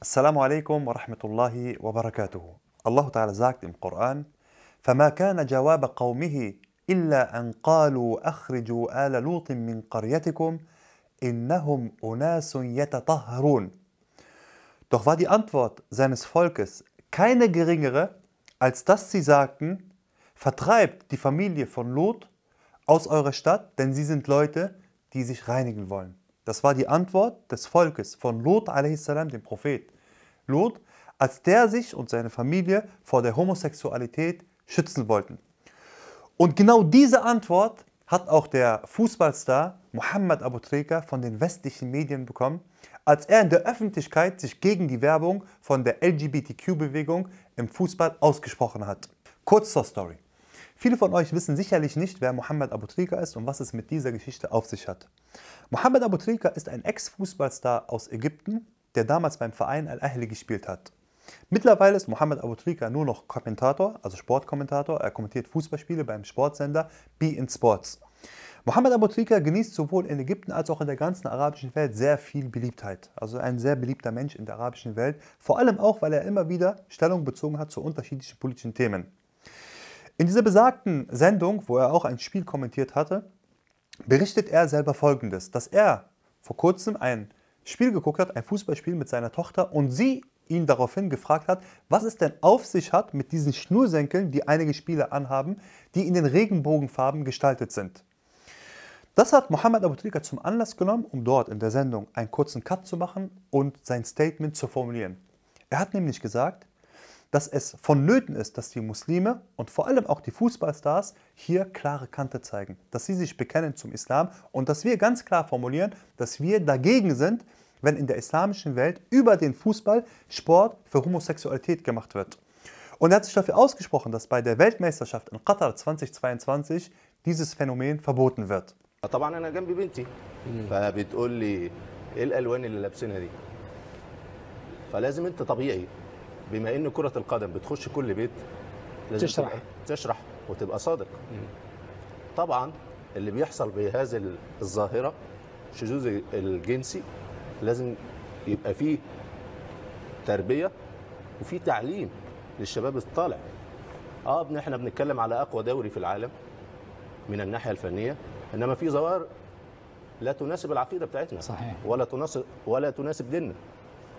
Assalamu alaikum wa rahmatullahi wa barakatuh. Allah Ta'ala sagt im Koran: فَمَا كَانَ جَوَابَ قَوْمِهِ إِلَّا أَنْ قَالُوا أَخْرِجُوا آلَ لُوطٍ مِّنْ قَرْيَتِكُمْ إِنَّهُمْ أُنَاسٌ يَتَطَهَّرُونَ. Doch war die Antwort seines Volkes keine geringere, als dass sie sagten: Vertreibt die Familie von Lot aus eurer Stadt, denn sie sind Leute, die sich reinigen wollen. Das war die Antwort des Volkes von Lot a.s., dem Prophet Lot, als der sich und seine Familie vor der Homosexualität schützen wollten. Und genau diese Antwort hat auch der Fußballstar Mohamed Aboutrika von den westlichen Medien bekommen, als er in der Öffentlichkeit sich gegen die Werbung von der LGBTQ-Bewegung im Fußball ausgesprochen hat. Kurz zur Story. Viele von euch wissen sicherlich nicht, wer Mohamed Aboutrika ist und was es mit dieser Geschichte auf sich hat. Mohamed Aboutrika ist ein Ex-Fußballstar aus Ägypten, der damals beim Verein Al-Ahly gespielt hat. Mittlerweile ist Mohamed Aboutrika nur noch Kommentator, also Sportkommentator. Er kommentiert Fußballspiele beim Sportsender beIN Sports. Mohamed Aboutrika genießt sowohl in Ägypten als auch in der ganzen arabischen Welt sehr viel Beliebtheit. Also ein sehr beliebter Mensch in der arabischen Welt, vor allem auch, weil er immer wieder Stellung bezogen hat zu unterschiedlichen politischen Themen. In dieser besagten Sendung, wo er auch ein Spiel kommentiert hatte, berichtet er selber Folgendes, dass er vor kurzem ein Spiel geguckt hat, ein Fußballspiel mit seiner Tochter, und sie ihn daraufhin gefragt hat, was es denn auf sich hat mit diesen Schnürsenkeln, die einige Spieler anhaben, die in den Regenbogenfarben gestaltet sind. Das hat Mohamed Aboutrika zum Anlass genommen, um dort in der Sendung einen kurzen Cut zu machen und sein Statement zu formulieren. Er hat nämlich gesagt, dass es vonnöten ist, dass die Muslime und vor allem auch die Fußballstars hier klare Kante zeigen, dass sie sich bekennen zum Islam und dass wir ganz klar formulieren, dass wir dagegen sind, wenn in der islamischen Welt über den Fußball Sport für Homosexualität gemacht wird. Und er hat sich dafür ausgesprochen, dass bei der Weltmeisterschaft in Qatar 2022 dieses Phänomen verboten wird. لازم يبقى فيه تربيه وفي تعليم للشباب الطالع. احنا بنتكلم على اقوى دوري في العالم من الناحيه الفنيه، انما في ظواهر لا تناسب العقيده بتاعتنا. صحيح. ولا تناسب ديننا.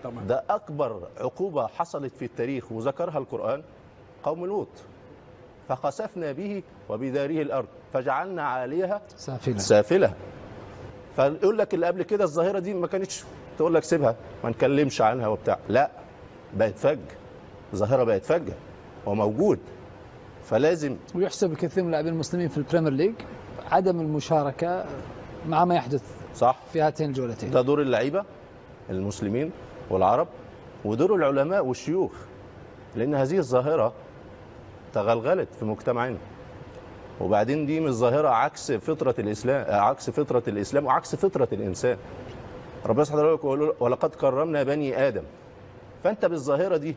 طبعا ده اكبر عقوبه حصلت في التاريخ وذكرها القران، قوم لوط فخسفنا به وبداره الارض فجعلنا عليها سافلها. فيقول لك اللي قبل كده الظاهره دي ما كانتش، تقول لك سيبها ما نتكلمش عنها وبتاع، لا بقت فج، الظاهره بقت فجه وموجود فلازم. ويحسب كثير من اللاعبين المسلمين في البريمير ليج عدم المشاركه مع ما يحدث. صح. في هاتين الجولتين ده دور اللعيبه المسلمين والعرب ودور العلماء والشيوخ، لان هذه الظاهره تغلغلت في مجتمعنا. وبعدين دي مش ظاهره عكس فطره الاسلام، عكس فطره الاسلام وعكس فطره الانسان. ربنا سبحانه وتعالى ولقد كرمنا بني ادم. فانت بالظاهره دي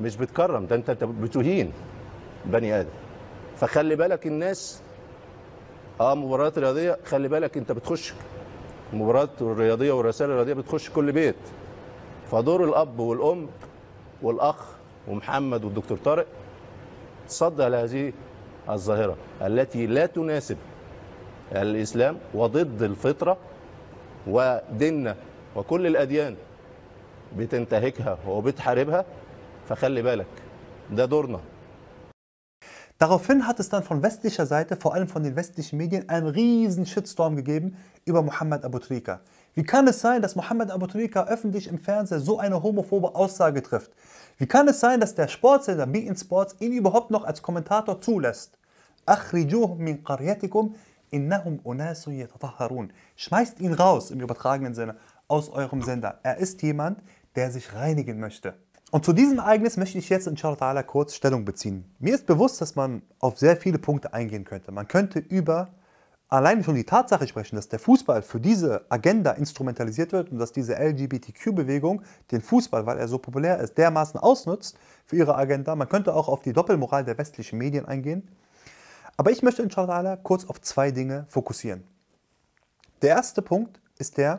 مش بتكرم، ده انت بتهين بني ادم. فخلي بالك الناس مباريات رياضيه، خلي بالك انت بتخش المباريات الرياضيه والرسائل الرياضيه بتخش كل بيت. فدور الاب والام والاخ ومحمد والدكتور طارق تصدى لهذه الظاهرة التي لا تناسب الإسلام وضد الفطرة وديننا، وكل الأديان بتنتهكها وبتحاربها. فخلي بالك ده دورنا. Daraufhin hat es dann von westlicher Seite, vor allem von den westlichen Medien, einen riesen Shitstorm gegeben über Mohamed Aboutrika. Wie kann es sein, dass Mohamed Aboutrika öffentlich im Fernsehen so eine homophobe Aussage trifft? Wie kann es sein, dass der Sportsender beIN Sports ihn überhaupt noch als Kommentator zulässt? أخرجوهم من قريتكم إنهم أناس يتطهرون. Schmeißt ihn raus, im übertragenen Sinne, aus eurem Sender. Er ist jemand, der sich reinigen möchte. Und zu diesem Ereignis möchte ich jetzt inshallah ta'ala kurz Stellung beziehen. Mir ist bewusst, dass man auf sehr viele Punkte eingehen könnte. Man könnte über allein schon die Tatsache sprechen, dass der Fußball für diese Agenda instrumentalisiert wird und dass diese LGBTQ-Bewegung den Fußball, weil er so populär ist, dermaßen ausnutzt für ihre Agenda. Man könnte auch auf die Doppelmoral der westlichen Medien eingehen. Aber ich möchte inshallah ta'ala kurz auf zwei Dinge fokussieren. Der erste Punkt ist der,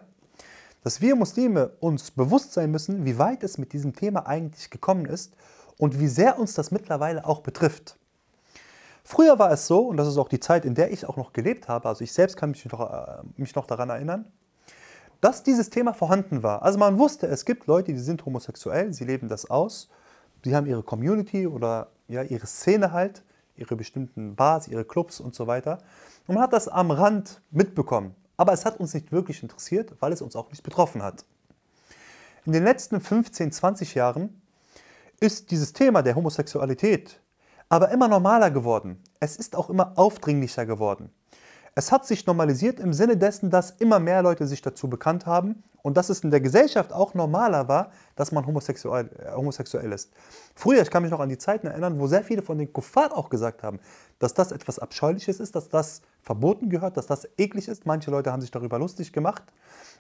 dass wir Muslime uns bewusst sein müssen, wie weit es mit diesem Thema eigentlich gekommen ist und wie sehr uns das mittlerweile auch betrifft. Früher war es so, und das ist auch die Zeit, in der ich auch noch gelebt habe, also ich selbst kann mich noch daran erinnern, dass dieses Thema vorhanden war. Also man wusste, es gibt Leute, die sind homosexuell, sie leben das aus, sie haben ihre Community oder ja, ihre Szene halt, ihre bestimmten Bars, ihre Clubs und so weiter. Und man hat das am Rand mitbekommen. Aber es hat uns nicht wirklich interessiert, weil es uns auch nicht betroffen hat. In den letzten 15, 20 Jahren ist dieses Thema der Homosexualität aber immer normaler geworden. Es ist auch immer aufdringlicher geworden. Es hat sich normalisiert im Sinne dessen, dass immer mehr Leute sich dazu bekannt haben und dass es in der Gesellschaft auch normaler war, dass man homosexuell ist. Früher, ich kann mich noch an die Zeiten erinnern, wo sehr viele von den Kuffar auch gesagt haben, dass das etwas Abscheuliches ist, dass das verboten gehört, dass das eklig ist. Manche Leute haben sich darüber lustig gemacht.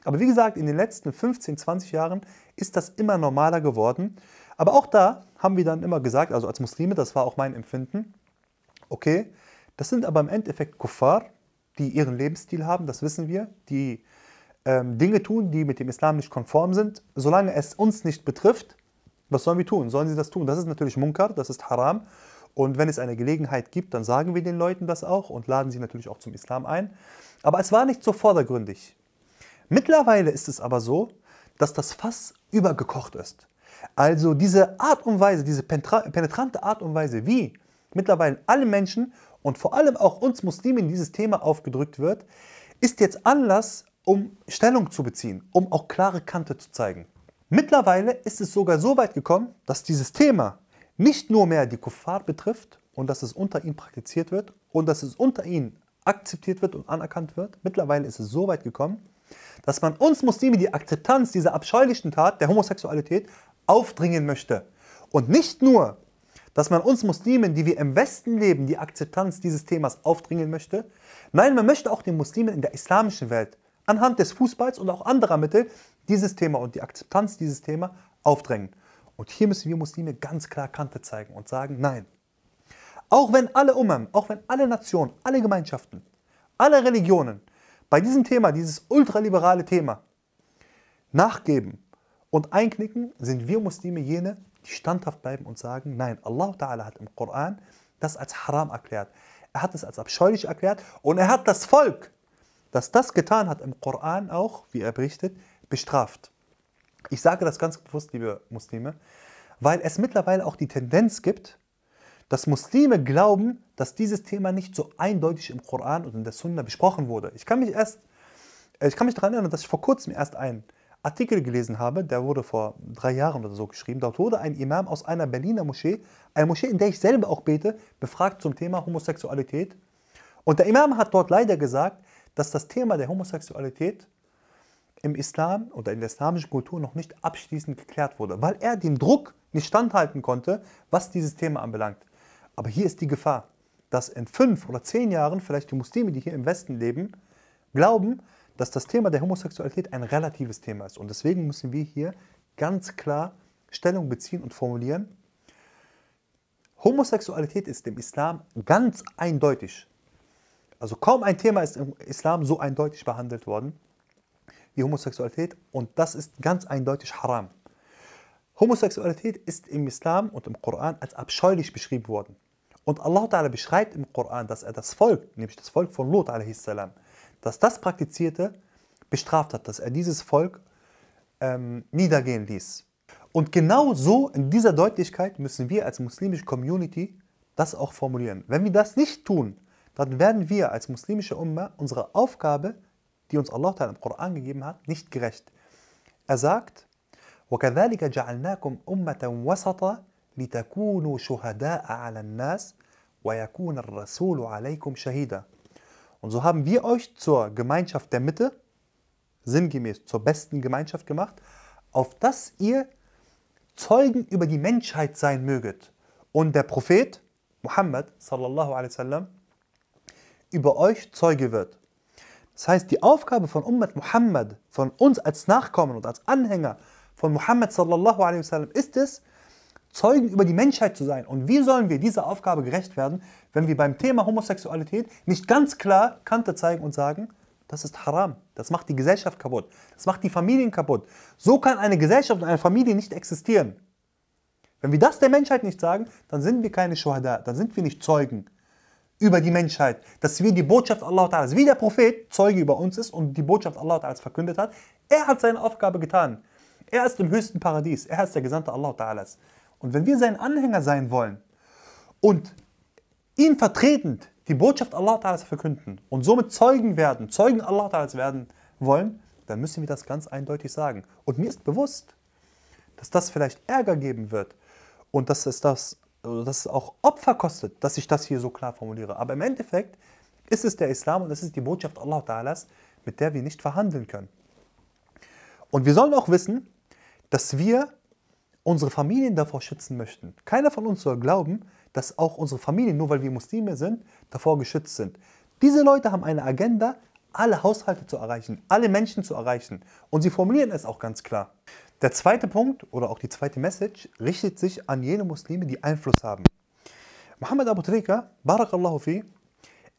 Aber wie gesagt, in den letzten 15, 20 Jahren ist das immer normaler geworden. Aber auch da haben wir dann immer gesagt, also als Muslime, das war auch mein Empfinden, okay, das sind aber im Endeffekt Kuffar, die ihren Lebensstil haben, das wissen wir, die Dinge tun, die mit dem Islam nicht konform sind. Solange es uns nicht betrifft, was sollen wir tun? Sollen sie das tun? Das ist natürlich Munkar, das ist Haram. Und wenn es eine Gelegenheit gibt, dann sagen wir den Leuten das auch und laden sie natürlich auch zum Islam ein. Aber es war nicht so vordergründig. Mittlerweile ist es aber so, dass das Fass übergekocht ist. Also diese Art und Weise, diese penetrante Art und Weise, wie mittlerweile alle Menschen und vor allem auch uns Muslimen dieses Thema aufgedrückt wird, ist jetzt Anlass, um Stellung zu beziehen, um auch klare Kante zu zeigen. Mittlerweile ist es sogar so weit gekommen, dass dieses Thema nicht nur mehr die Kuffar betrifft und dass es unter ihnen praktiziert wird und dass es unter ihnen akzeptiert wird und anerkannt wird. Mittlerweile ist es so weit gekommen, dass man uns Muslime die Akzeptanz dieser abscheulichen Tat der Homosexualität aufdringen möchte. Und nicht nur, dass man uns Muslimen, die wir im Westen leben, die Akzeptanz dieses Themas aufdringen möchte. Nein, man möchte auch den Muslimen in der islamischen Welt anhand des Fußballs und auch anderer Mittel dieses Thema und die Akzeptanz dieses Thema aufdrängen. Und hier müssen wir Muslime ganz klar Kante zeigen und sagen, nein. Auch wenn alle Umam, auch wenn alle Nationen, alle Gemeinschaften, alle Religionen bei diesem Thema, dieses ultraliberale Thema, nachgeben und einknicken, sind wir Muslime jene, die standhaft bleiben und sagen, nein, Allah Ta'ala hat im Koran das als Haram erklärt. Er hat es als abscheulich erklärt und er hat das Volk, das das getan hat, im Koran auch, wie er berichtet, bestraft. Ich sage das ganz bewusst, liebe Muslime, weil es mittlerweile auch die Tendenz gibt, dass Muslime glauben, dass dieses Thema nicht so eindeutig im Koran und in der Sunna besprochen wurde. Ich kann mich daran erinnern, dass ich vor kurzem erst einen Artikel gelesen habe, der wurde vor 3 Jahren oder so geschrieben. Dort wurde ein Imam aus einer Berliner Moschee, eine Moschee, in der ich selber auch bete, befragt zum Thema Homosexualität. Und der Imam hat dort leider gesagt, dass das Thema der Homosexualität im Islam oder in der islamischen Kultur noch nicht abschließend geklärt wurde, weil er dem Druck nicht standhalten konnte, was dieses Thema anbelangt. Aber hier ist die Gefahr, dass in 5 oder 10 Jahren vielleicht die Muslime, die hier im Westen leben, glauben, dass das Thema der Homosexualität ein relatives Thema ist. Und deswegen müssen wir hier ganz klar Stellung beziehen und formulieren. Homosexualität ist im Islam ganz eindeutig. Also kaum ein Thema ist im Islam so eindeutig behandelt worden wie Homosexualität. Und das ist ganz eindeutig Haram. Homosexualität ist im Islam und im Koran als abscheulich beschrieben worden. Und Allah Ta'ala beschreibt im Koran, dass er das Volk, nämlich das Volk von Lot a.s., dass das praktizierte, bestraft hat, dass er dieses Volk niedergehen ließ. Und genau so, in dieser Deutlichkeit, müssen wir als muslimische Community das auch formulieren. Wenn wir das nicht tun, dann werden wir als muslimische Umma unserer Aufgabe, die uns Allah Ta'ala im Koran gegeben hat, nicht gerecht. Er sagt, وَكَذَلِكَ جَعَلْنَاكُمْ أُمَّةً وَسَطًا لِتَكُونُوا شُهَدَاءَ عَلَى النَّاسِ وَيَكُونَ الرَّسُولُ عَلَيْكُمْ شَهِيدًا. Und so haben wir euch zur Gemeinschaft der Mitte, sinngemäß zur besten Gemeinschaft gemacht, auf dass ihr Zeugen über die Menschheit sein möget. Und der Prophet Muhammad sallallahu alaihi wasallam über euch Zeuge wird. Das heißt, die Aufgabe von Ummat Muhammad, von uns als Nachkommen und als Anhänger von Muhammad sallallahu alaihi wasallam, ist es, Zeugen über die Menschheit zu sein. Und wie sollen wir dieser Aufgabe gerecht werden, wenn wir beim Thema Homosexualität nicht ganz klar Kante zeigen und sagen, Das ist haram. Das macht die Gesellschaft kaputt. Das macht die Familien kaputt. So kann eine Gesellschaft und eine Familie nicht existieren. Wenn wir das der Menschheit nicht sagen, dann sind wir keine Shuhada, dann sind wir nicht Zeugen über die Menschheit, dass wir die Botschaft Allah Ta'ala, wie der Prophet Zeuge über uns ist und die Botschaft Allah Ta'ala verkündet hat. Er hat seine Aufgabe getan. Er ist im höchsten Paradies. Er ist der Gesandte Allah Ta'ala. Und wenn wir sein Anhänger sein wollen und ihn vertretend die Botschaft Allah Ta'ala verkünden und somit Zeugen werden, Zeugen Allah Ta'ala werden wollen, dann müssen wir das ganz eindeutig sagen. Und mir ist bewusst, dass das vielleicht Ärger geben wird und dass es auch Opfer kostet, dass ich das hier so klar formuliere. Aber im Endeffekt ist es der Islam und es ist die Botschaft Allah Ta'ala, mit der wir nicht verhandeln können. Und wir sollen auch wissen, dass wir unsere Familien davor schützen möchten. Keiner von uns soll glauben, dass auch unsere Familien, nur weil wir Muslime sind, davor geschützt sind. Diese Leute haben eine Agenda, alle Haushalte zu erreichen, alle Menschen zu erreichen. Und sie formulieren es auch ganz klar. Der zweite Punkt oder auch die zweite Message richtet sich an jene Muslime, die Einfluss haben. Mohamed Aboutrika, Barakallahu fi,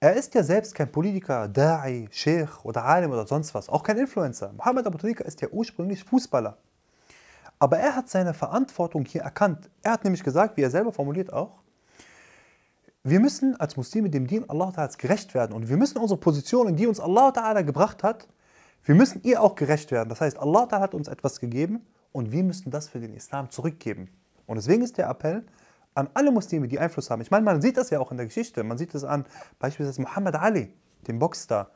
er ist ja selbst kein Politiker, Da'i, Sheikh oder Alim oder sonst was, auch kein Influencer. Mohamed Aboutrika ist ja ursprünglich Fußballer. Aber er hat seine Verantwortung hier erkannt. Er hat nämlich gesagt, wie er selber formuliert auch, wir müssen als Muslime dem Dien Allah Ta'ala gerecht werden. Und wir müssen unsere Position, in die uns Allah Ta'ala gebracht hat, wir müssen ihr auch gerecht werden. Das heißt, Allah Ta'ala hat uns etwas gegeben und wir müssen das für den Islam zurückgeben. Und deswegen ist der Appell an alle Muslime, die Einfluss haben. Ich meine, man sieht das ja auch in der Geschichte. Man sieht das an beispielsweise Muhammad Ali, dem Boxstar,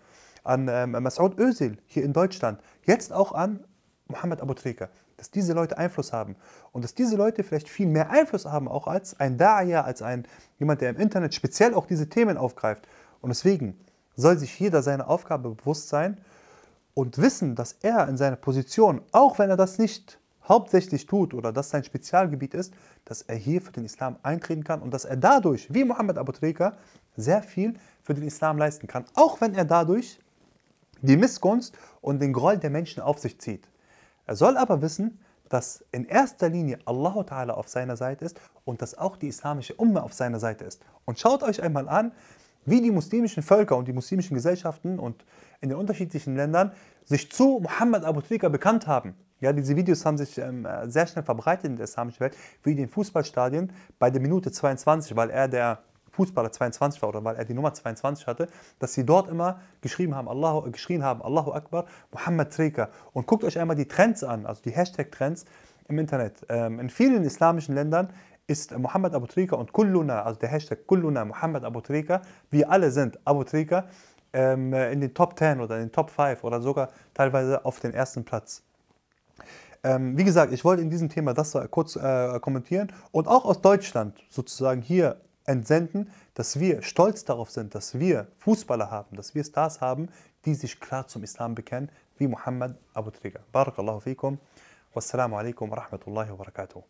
an Mesut Özil hier in Deutschland, jetzt auch an Mohamed Aboutrika, dass diese Leute Einfluss haben und dass diese Leute vielleicht viel mehr Einfluss haben, auch als ein Da'iya, als jemand, der im Internet speziell auch diese Themen aufgreift. Und deswegen soll sich jeder seiner Aufgabe bewusst sein und wissen, dass er in seiner Position, auch wenn er das nicht hauptsächlich tut oder das sein Spezialgebiet ist, dass er hier für den Islam eintreten kann und dass er dadurch, wie Mohamed Aboutrika, sehr viel für den Islam leisten kann, auch wenn er dadurch die Missgunst und den Groll der Menschen auf sich zieht. Er soll aber wissen, dass in erster Linie Allah Ta'ala auf seiner Seite ist und dass auch die islamische Ummah auf seiner Seite ist. Und schaut euch einmal an, wie die muslimischen Völker und die muslimischen Gesellschaften und in den unterschiedlichen Ländern sich zu Mohamed Aboutrika bekannt haben. Ja, diese Videos haben sich sehr schnell verbreitet in der islamischen Welt, wie in den Fußballstadien bei der Minute 22, weil er der Fußballer 22 war oder weil er die Nummer 22 hatte, dass sie dort immer geschrien haben, Allahu Akbar, Mohammed Trika. Und guckt euch einmal die Trends an, also die Hashtag-Trends im Internet. In vielen islamischen Ländern ist Mohamed Aboutrika und Kulluna, also der Hashtag Kulluna, Mohamed Aboutrika, wir alle sind Aboutrika, in den Top 10 oder in den Top 5 oder sogar teilweise auf den ersten Platz. Wie gesagt, ich wollte in diesem Thema das kurz kommentieren und auch aus Deutschland sozusagen hier entsenden, dass wir stolz darauf sind, dass wir Fußballer haben, dass wir Stars haben, die sich klar zum Islam bekennen, wie Mohamed Aboutrika. Barakallahu fikum. Wassalamu alaikum wa rahmatullahi wa barakatuh.